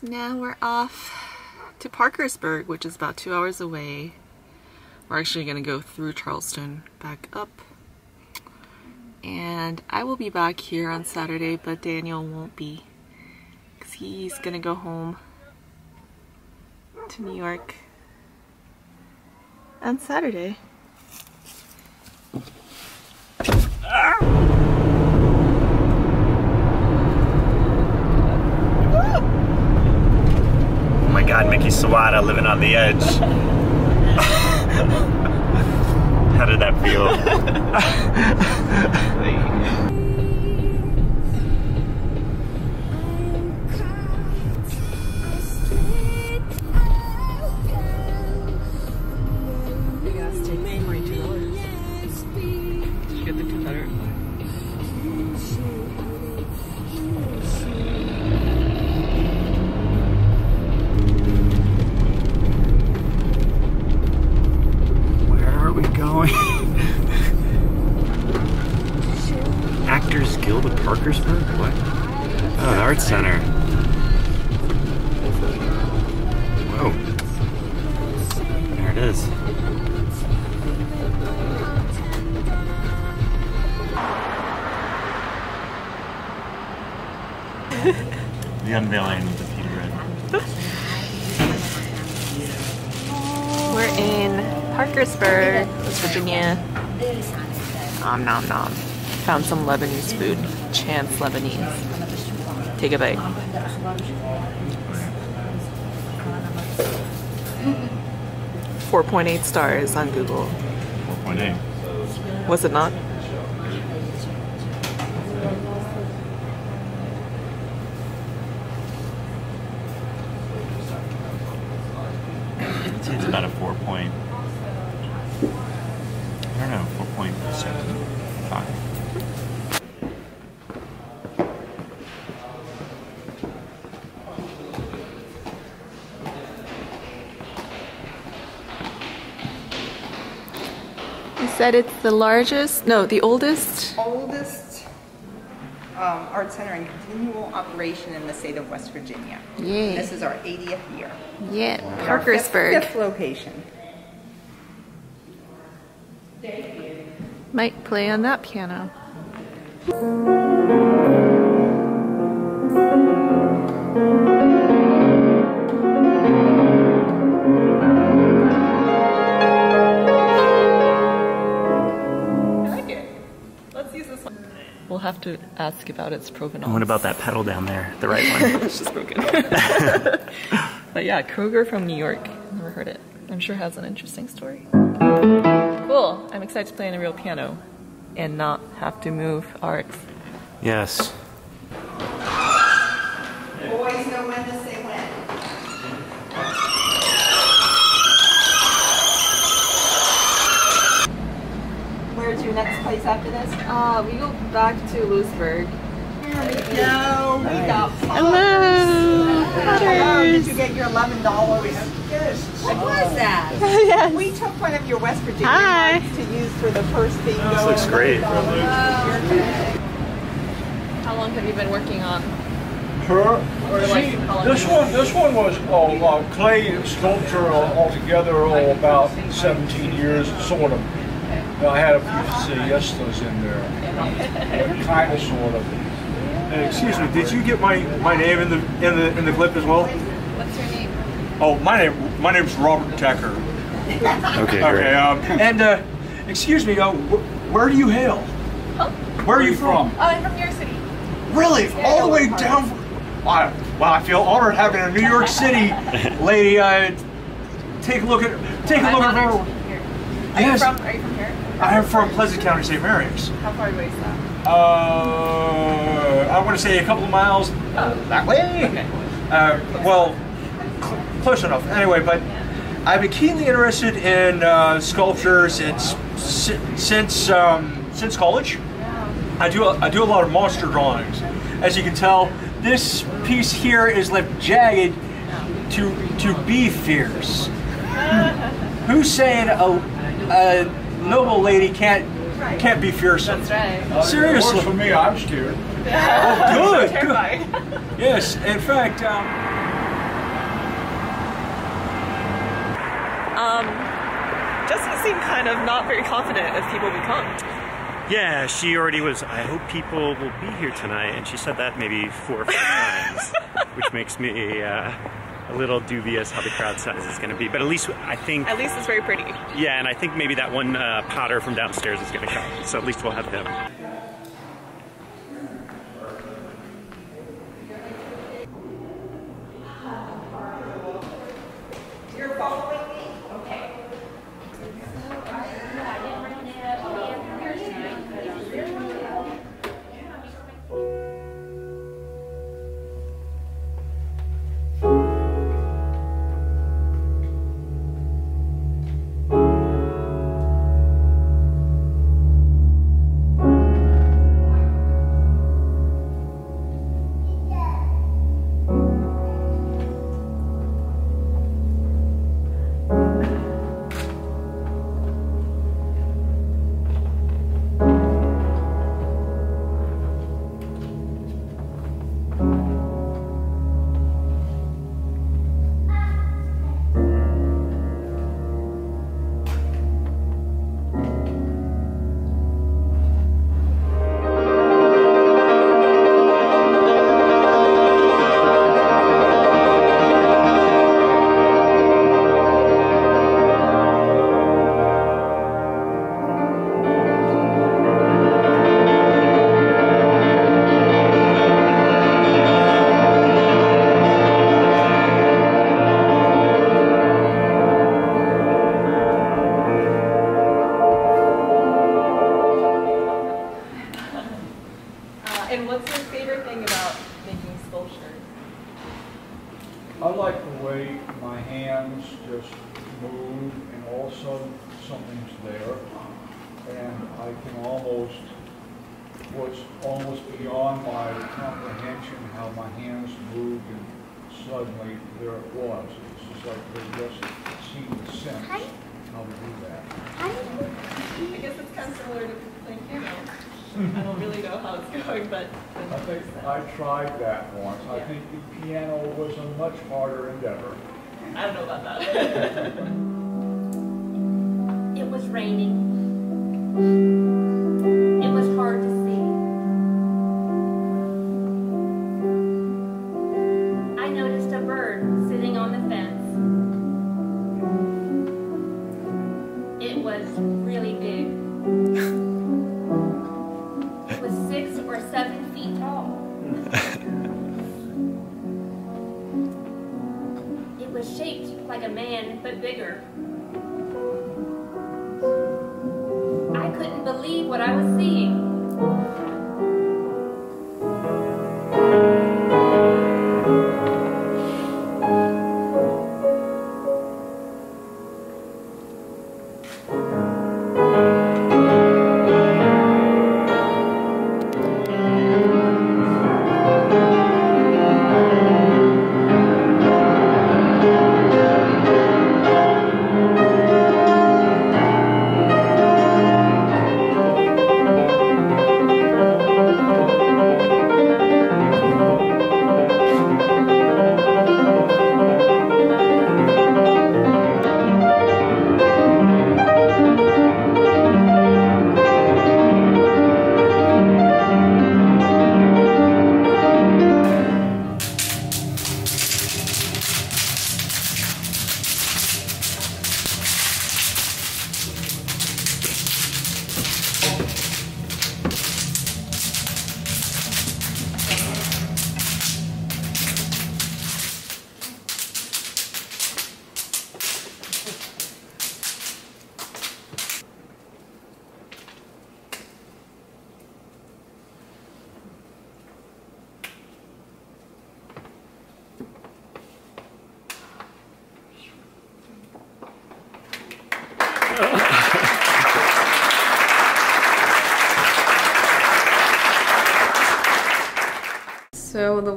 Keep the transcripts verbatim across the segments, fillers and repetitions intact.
So now we're off to Parkersburg, which is about two hours away. We're actually going to go through Charleston back up. And I will be back here on Saturday, but Daniel won't be, because he's going to go home to New York on Saturday. Ah! God, Mickey Sawada living on the edge. How did that feel? You guys take forty-two dollars. Did you get the two hundred? Actors Guild of Parkersburg? What? Oh, the Art Center. Whoa. There it is. The unveiling of the Peter Red. We're in Parkersburg, West Virginia. Nom nom nom. Found some Lebanese food. Chance Lebanese. Take a bite. four point eight stars on Google. four point eight. Was it not? It's about a four point. I don't know, four point seven five. You said it's the largest, no, the oldest? Oldest um, art center in continual operation in the state of West Virginia. Yeah. This is our eightieth year. Yeah, wow. Parkersburg. Our fifth, fifth location. Might play on that piano. I like it. Let's use this one. We'll have to ask about its provenance. And what about that pedal down there? The right one. It's just broken. But yeah, Kruger from New York. Never heard it. I'm sure has an interesting story. Cool. I'm excited to play on a real piano and not have to move art. Yes. Always know when to say when. Where to next place after this? Uh, we go back to Lewisburg. Here we go. We got potters. Hello. Potters. Did you get your eleven dollars? What was that? Yes. We took one of your West Virginia ones to use for the first thing. Oh, this looks great. Oh. How long have you been working on? Her, she, this one, this one was uh, uh, clay sculpture altogether, all about seventeen years, sort of. I had a few siestas in there, kind of, sort of. And excuse me, did you get my my name in the in the in the clip as well? What's your name? Oh, my name, my name's Robert Decker. Okay, okay. Um, and uh, excuse me, uh, wh where do you hail? Huh? Where are you from? Oh, I'm from New York City. Really? Yeah, all the way down? From, wow, wow, I feel honored having a New York City lady uh, take a look at take well, a look I'm at her. Here. Are, yes. you from, are you from here? I am from Pleasant County, Saint Mary's. How far away is that? Uh, I want to say a couple of miles uh, that way. Okay. Uh, well. Close enough. Anyway, but I've been keenly interested in uh, sculpture since since um, since college. I do a, I do a lot of monster drawings. As you can tell, this piece here is left jagged to to be fierce. Who's saying a, a noble lady can't can't be fierce? That's right. Seriously. It works for me. I'm scared. Oh, good. Good. Yes. In fact. Um, um, Jessica seemed kind of not very confident if people would come. Yeah, she already was, I hope people will be here tonight, and she said that maybe four or five times, which makes me uh, a little dubious how the crowd size is going to be, but at least I think... At least it's very pretty. Yeah, and I think maybe that one uh, potter from downstairs is going to come, so at least we'll have him.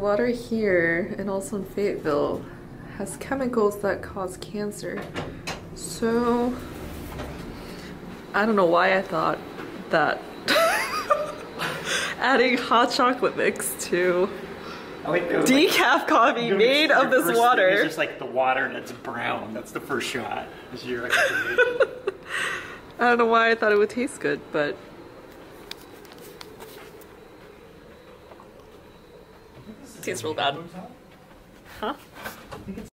Water here and also in Fayetteville has chemicals that cause cancer. So I don't know why I thought that adding hot chocolate mix to I like the decaf like, coffee you know, made of this first, water. It's just like the water and it's brown. That's the first shot. Is your I don't know why I thought it would taste good, but it tastes real bad. Huh?